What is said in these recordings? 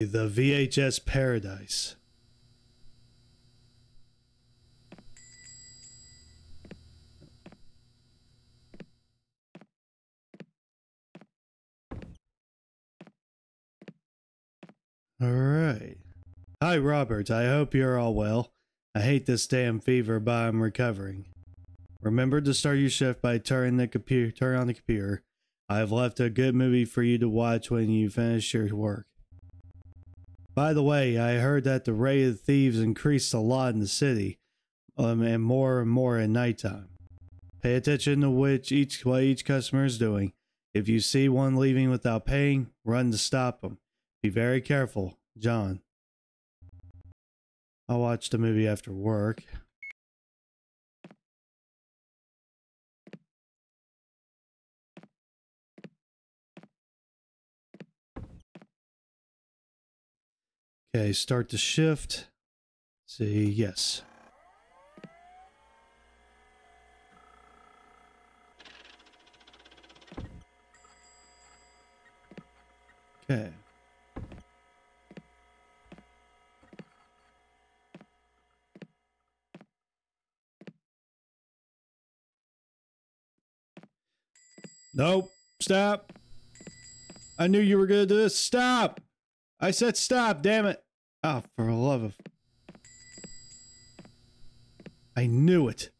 The VHS Paradise. All right. Hi, Robert. I hope you're all well. I hate this damn fever, but I'm recovering. Remember to start your shift by turn on the computer. I've left a good movie for you to watch when you finish your work. By the way, I heard that the rate of thieves increased a lot in the city, and more at nighttime. Pay attention to what each customer is doing. If you see one leaving without paying, run to stop them. Be very careful, John. I'll watch the movie after work. Okay, start the shift. See, yes. Okay. Nope. Stop. I knew you were gonna do this. Stop. I said stop, damn it. Ah, oh, for the love of... I knew it.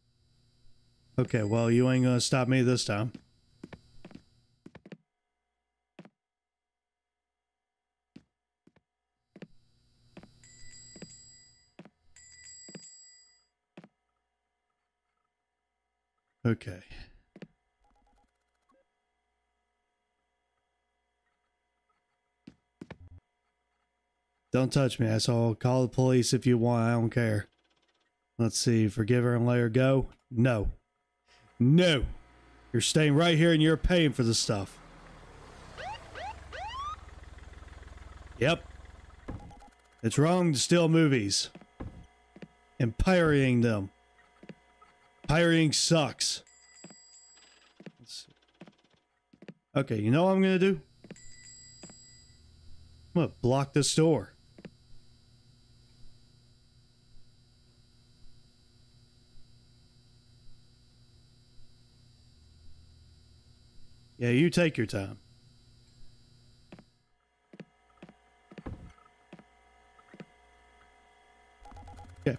Okay, well, you ain't gonna stop me this time. Okay. Don't touch me, asshole. Call the police if you want. I don't care. Let's see. Forgive her and let her go? No. No! You're staying right here and you're paying for this stuff. Yep. It's wrong to steal movies. And pirating them. Pirating sucks. Let's see. Okay, you know what I'm gonna do? I'm gonna block this door. Yeah, you take your time. Okay.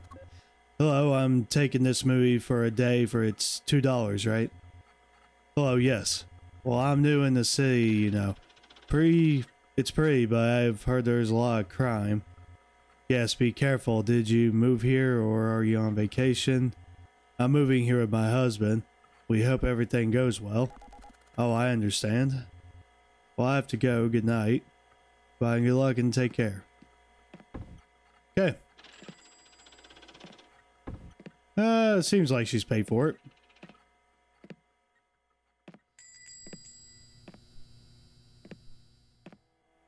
Hello, I'm taking this movie for a day for it's $2, right? Hello, yes. Well, I'm new in the city, you know. It's pretty, but I've heard there's a lot of crime. Yes, be careful. Did you move here or are you on vacation? I'm moving here with my husband. We hope everything goes well. Oh, I understand. Well, I have to go. Good night. Bye, good luck, and take care. Okay. Seems like she's paid for it.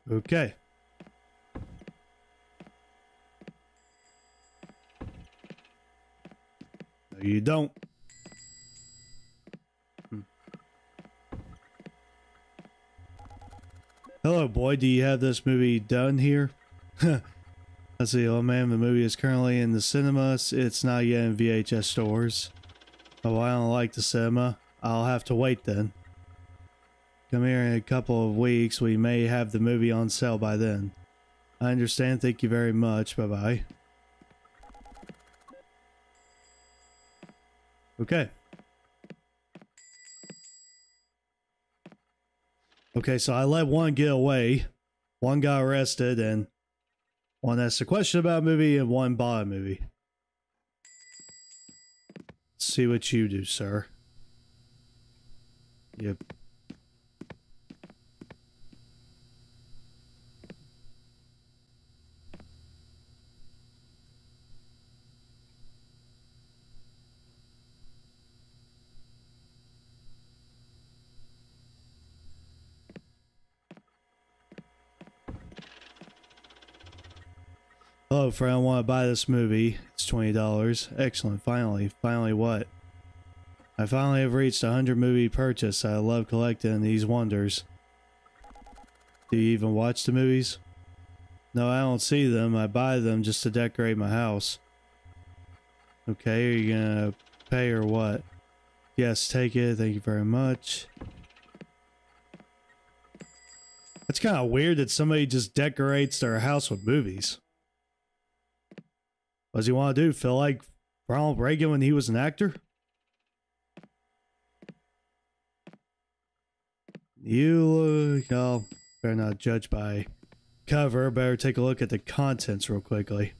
Okay. No, you don't. Hello, boy. Do you have this movie done here? Let's see. Oh, man. The movie is currently in the cinemas. It's not yet in VHS stores. Oh, I don't like the cinema. I'll have to wait then. Come here in a couple of weeks. We may have the movie on sale by then. I understand. Thank you very much. Bye-bye. Okay. Okay, so I let one get away. One got arrested, and one asked a question about a movie, and one bought a movie. Let's see what you do, sir. Yep. Hello, friend. I want to buy this movie. It's $20. Excellent. Finally. Finally what? I finally have reached 100 movie purchase. I love collecting these wonders. Do you even watch the movies? No, I don't see them. I buy them just to decorate my house. Okay, are you gonna pay or what? Yes, take it. Thank you very much. That's kind of weird that somebody just decorates their house with movies. What does he want to do? Feel like Ronald Reagan when he was an actor? You, y'all better not judge by cover. Better take a look at the contents real quickly.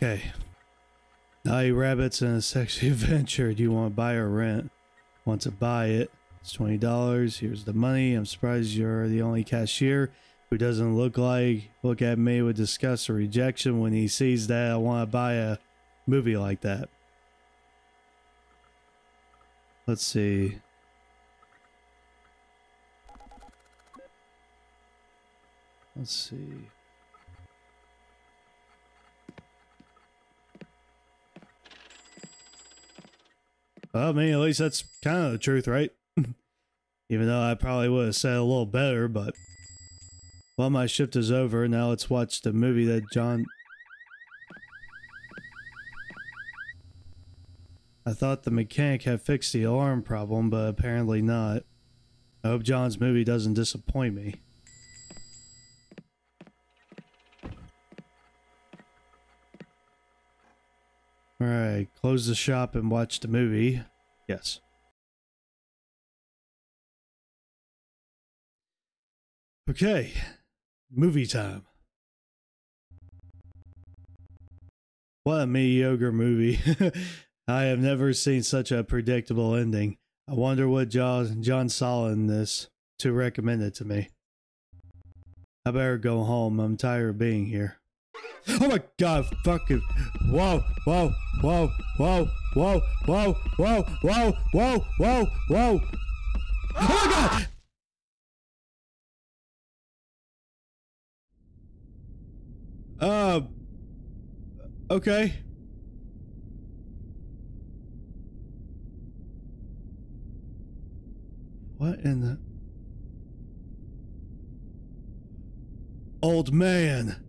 Okay. Naughty Rabbits and a Sexy Adventure. Do you want to buy or rent? Want to buy it. It's $20. Here's the money. I'm surprised you're the only cashier who doesn't look at me with disgust or rejection when he sees that I want to buy a movie like that. Let's see. Let's see. Well, I mean, at least that's kind of the truth, right? Even though I probably would have said a little better, but... Well, my shift is over. Now let's watch the movie that John... I thought the mechanic had fixed the alarm problem, but apparently not. I hope John's movie doesn't disappoint me. Alright, close the shop and watch the movie. Yes. Okay, movie time. What a mediocre movie. I have never seen such a predictable ending. I wonder what John saw in this to recommend it to me. I better go home. I'm tired of being here. Oh my god, fucking whoa, whoa, whoa, whoa, whoa, whoa, whoa, whoa, whoa, whoa, whoa. Oh my god! Okay. What in the old man?